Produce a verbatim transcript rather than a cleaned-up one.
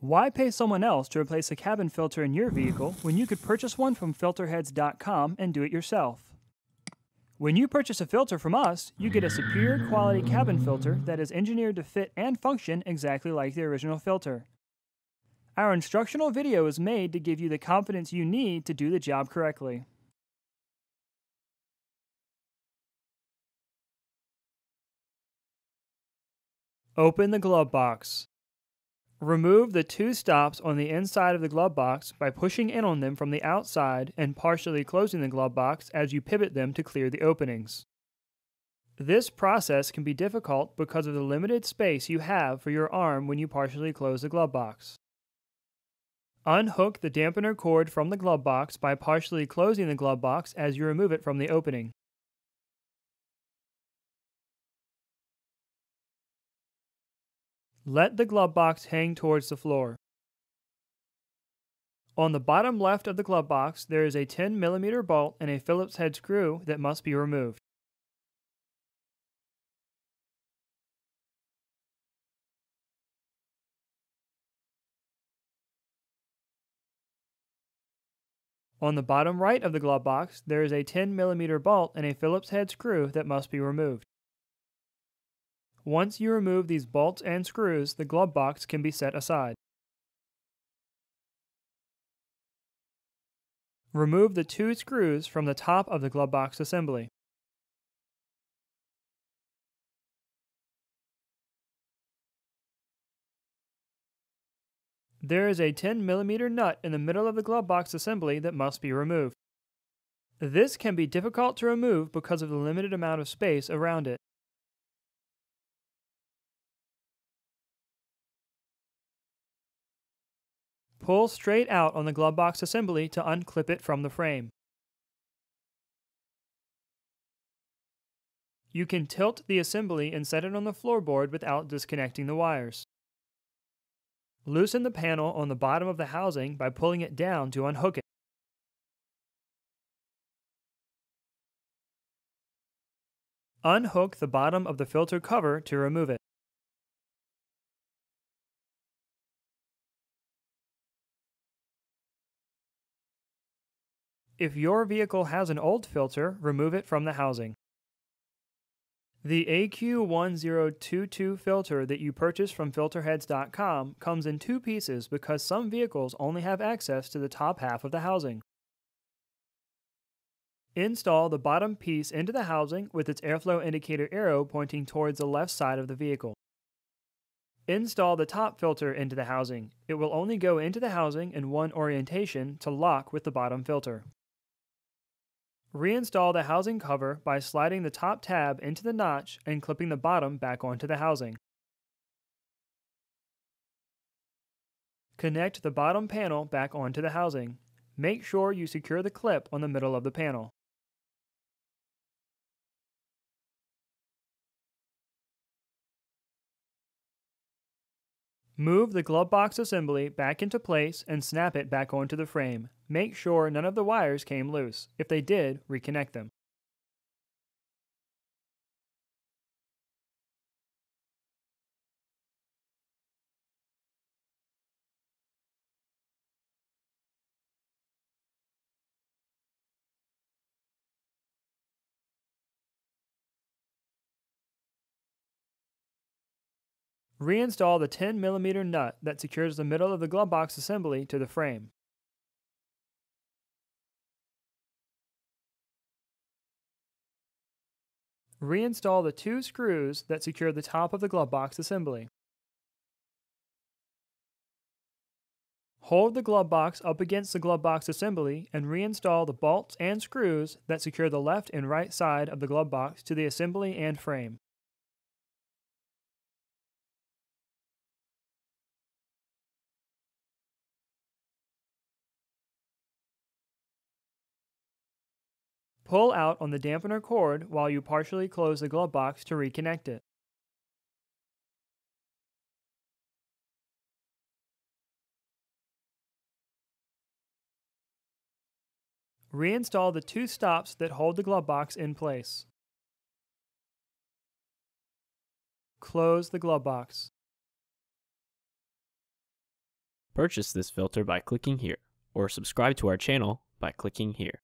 Why pay someone else to replace a cabin filter in your vehicle when you could purchase one from filter heads dot com and do it yourself? When you purchase a filter from us, you get a superior quality cabin filter that is engineered to fit and function exactly like the original filter. Our instructional video is made to give you the confidence you need to do the job correctly. Open the glove box. Remove the two stops on the inside of the glove box by pushing in on them from the outside and partially closing the glove box as you pivot them to clear the openings. This process can be difficult because of the limited space you have for your arm when you partially close the glove box. Unhook the dampener cord from the glove box by partially closing the glove box as you remove it from the opening. Let the glove box hang towards the floor. On the bottom left of the glove box, there is a ten millimeter bolt and a Phillips head screw that must be removed. On the bottom right of the glove box, there is a ten millimeter bolt and a Phillips head screw that must be removed. Once you remove these bolts and screws, the glove box can be set aside. Remove the two screws from the top of the glove box assembly. There is a ten millimeter nut in the middle of the glove box assembly that must be removed. This can be difficult to remove because of the limited amount of space around it. Pull straight out on the glove box assembly to unclip it from the frame. You can tilt the assembly and set it on the floorboard without disconnecting the wires. Loosen the panel on the bottom of the housing by pulling it down to unhook it. Unhook the bottom of the filter cover to remove it. If your vehicle has an old filter, remove it from the housing. The A Q one zero two two filter that you purchase from filter heads dot com comes in two pieces because some vehicles only have access to the top half of the housing. Install the bottom piece into the housing with its airflow indicator arrow pointing towards the left side of the vehicle. Install the top filter into the housing. It will only go into the housing in one orientation to lock with the bottom filter. Reinstall the housing cover by sliding the top tab into the notch and clipping the bottom back onto the housing. Connect the bottom panel back onto the housing. Make sure you secure the clip on the middle of the panel. Move the glove box assembly back into place and snap it back onto the frame. Make sure none of the wires came loose. If they did, reconnect them. Reinstall the ten millimeter nut that secures the middle of the glove box assembly to the frame. Reinstall the two screws that secure the top of the glove box assembly. Hold the glove box up against the glove box assembly and reinstall the bolts and screws that secure the left and right side of the glove box to the assembly and frame. Pull out on the dampener cord while you partially close the glove box to reconnect it. Reinstall the two stops that hold the glove box in place. Close the glove box. Purchase this filter by clicking here, or subscribe to our channel by clicking here.